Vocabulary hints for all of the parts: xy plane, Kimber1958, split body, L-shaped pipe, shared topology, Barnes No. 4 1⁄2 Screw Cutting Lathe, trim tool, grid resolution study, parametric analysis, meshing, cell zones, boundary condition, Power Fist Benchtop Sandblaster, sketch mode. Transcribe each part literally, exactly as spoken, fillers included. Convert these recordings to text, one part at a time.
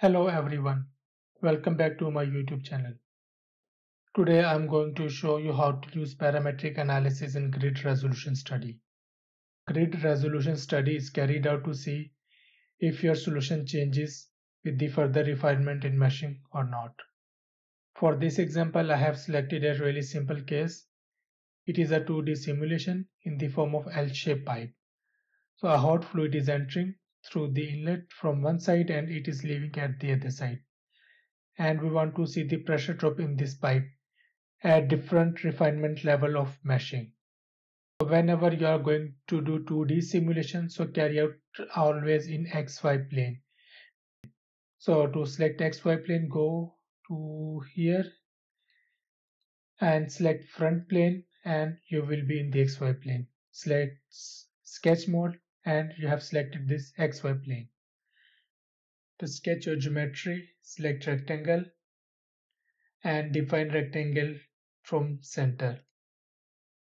Hello everyone, welcome back to my YouTube channel. Today I am going to show you how to use parametric analysis in grid resolution study. Grid resolution study is carried out to see if your solution changes with the further refinement in meshing or not. For this example, I have selected a really simple case. It is a two D simulation in the form of L-shaped pipe. So a hot fluid is entering through the inlet from one side and it is leaving at the other side, and we want to see the pressure drop in this pipe at different refinement level of meshing. So whenever you are going to do two D simulation, so carry out always in X Y plane. So to select X Y plane, go to here and select front plane and you will be in the X Y plane. Select sketch mode and you have selected this X Y plane. To sketch your geometry, select rectangle and define rectangle from center.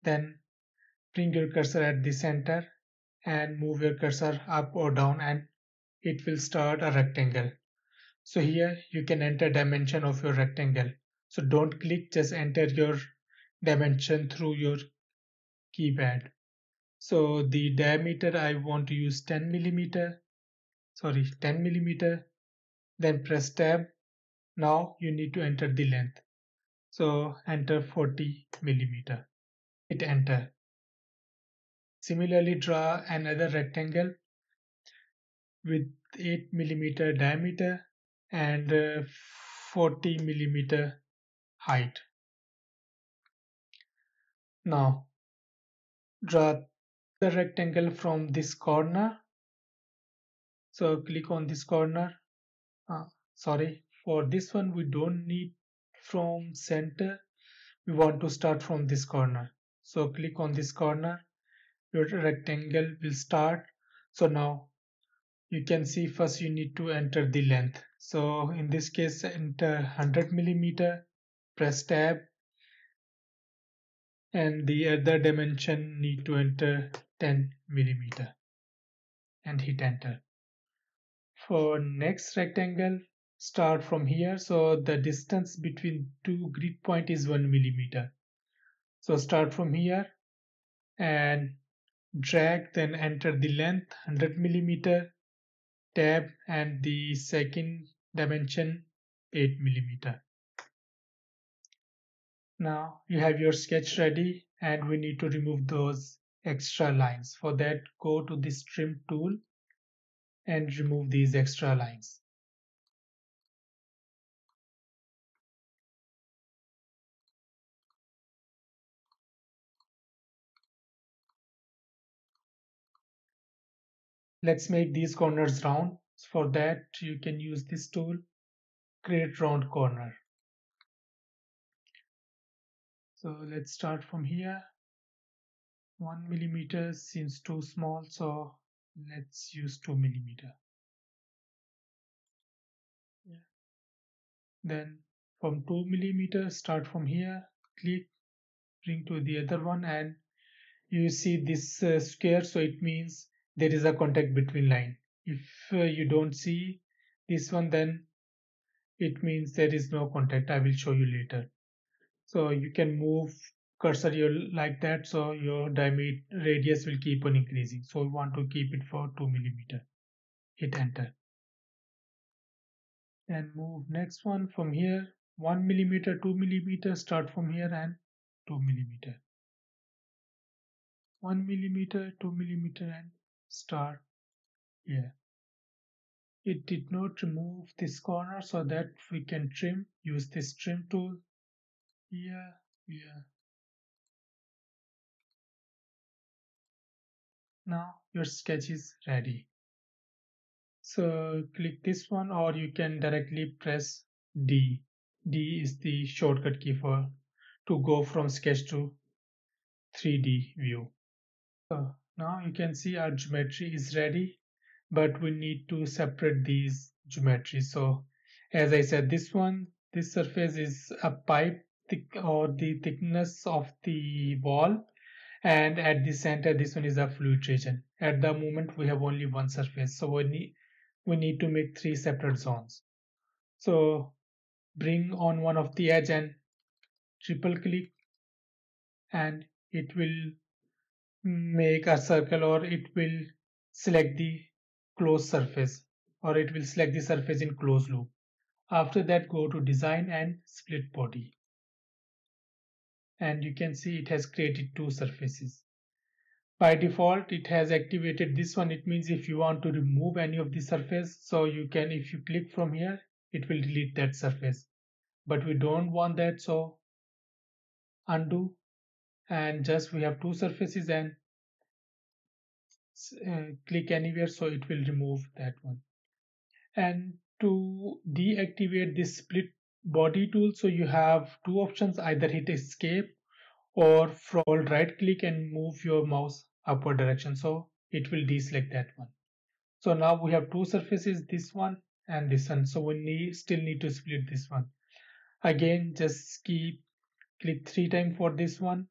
Then bring your cursor at the center and move your cursor up or down and it will start a rectangle. So here you can enter dimension of your rectangle. So don't click, just enter your dimension through your keypad. So the diameter I want to use ten millimeter sorry ten millimeter, then press tab. Now you need to enter the length, so enter forty millimeter. Hit enter. Similarly, draw another rectangle with eight millimeter diameter and forty millimeter height. Now draw the rectangle from this corner, so click on this corner. Uh, sorry, for this one we don't need from center, we want to start from this corner. So click on this corner, your rectangle will start. So now you can see, first you need to enter the length. So in this case enter one hundred millimeter, press tab, and the other dimension need to enter ten millimeter and hit enter. For next rectangle, start from here. So the distance between two grid point is one millimeter. So start from here and drag, then enter the length one hundred millimeter, tab, and the second dimension eight millimeter. Now you have your sketch ready and we need to remove those extra lines. For that, go to this trim tool and remove these extra lines. Let's make these corners round. For that, you can use this tool, create round corner. So let's start from here. One millimeter seems too small, so let's use two millimeter. Yeah. Then from two millimeter, start from here, click, bring to the other one, and you see this uh, square. So it means there is a contact between line. If uh, you don't see this one, then it means there is no contact. I will show you later. So you can move cursor like that, so your diameter radius will keep on increasing. So we want to keep it for two millimeter. Hit enter. And move next one from here, one millimeter, two millimeter, start from here and two millimeter. one millimeter, two millimeter, and start here. It did not remove this corner, so that we can trim. Use this trim tool. Yeah, yeah. Now your sketch is ready. So click this one, or you can directly press D. D is the shortcut key for to go from sketch to three D view. So now you can see our geometry is ready, but we need to separate these geometries. So as I said, this one, this surface is a pipe, thick or the thickness of the wall, and at the center this one is a fluid region. At the moment we have only one surface, so we need we need to make three separate zones. So bring on one of the edge and triple click, and it will make a circle, or it will select the closed surface, or it will select the surface in closed loop. After that, go to design and split body, and you can see it has created two surfaces. By default, it has activated this one. It means if you want to remove any of the surface, so you can, if you click from here, it will delete that surface, but we don't want that, so undo, and just we have two surfaces, and uh, click anywhere, so it will remove that one. And to deactivate this split body tool, so you have two options: either hit escape or hold right click and move your mouse upward direction, so it will deselect that one. So now we have two surfaces, this one and this one, so we need still need to split this one. Again, just keep click three times for this one,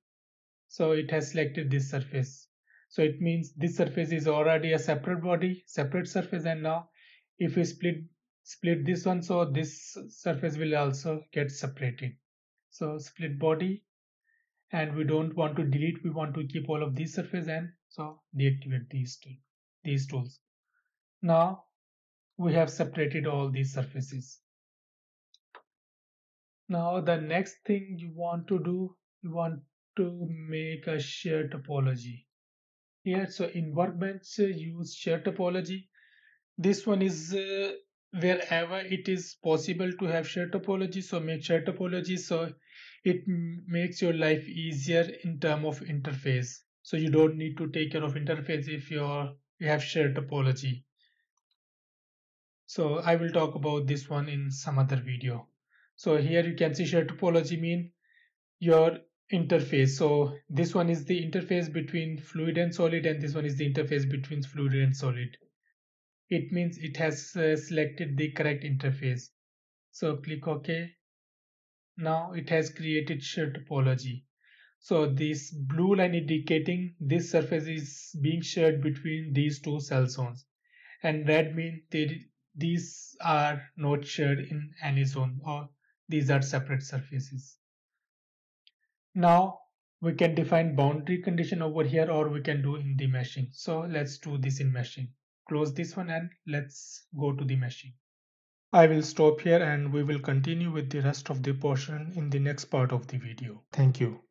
so it has selected this surface. So it means this surface is already a separate body, separate surface, and now if we split split this one, so this surface will also get separated. So split body, and we don't want to delete, we want to keep all of these surfaces, and so deactivate these two, these tools. Now we have separated all these surfaces. Now the next thing you want to do, you want to make a shared topology. Here, so in workbench, use shared topology. This one is uh, wherever it is possible to have shared topology, so make shared topology, so it makes your life easier in terms of interface. So you don't need to take care of interface if you're, you have shared topology. So I will talk about this one in some other video. So here you can see shared topology mean your interface. So this one is the interface between fluid and solid, and this one is the interface between fluid and solid. It means it has uh, selected the correct interface. So click OK. Now it has created shared topology. So this blue line indicating this surface is being shared between these two cell zones, and red means they, these are not shared in any zone, or these are separate surfaces. Now we can define boundary condition over here, or we can do in the meshing. So let's do this in meshing. Close this one and let's go to the meshing. I will stop here, and we will continue with the rest of the portion in the next part of the video. Thank you.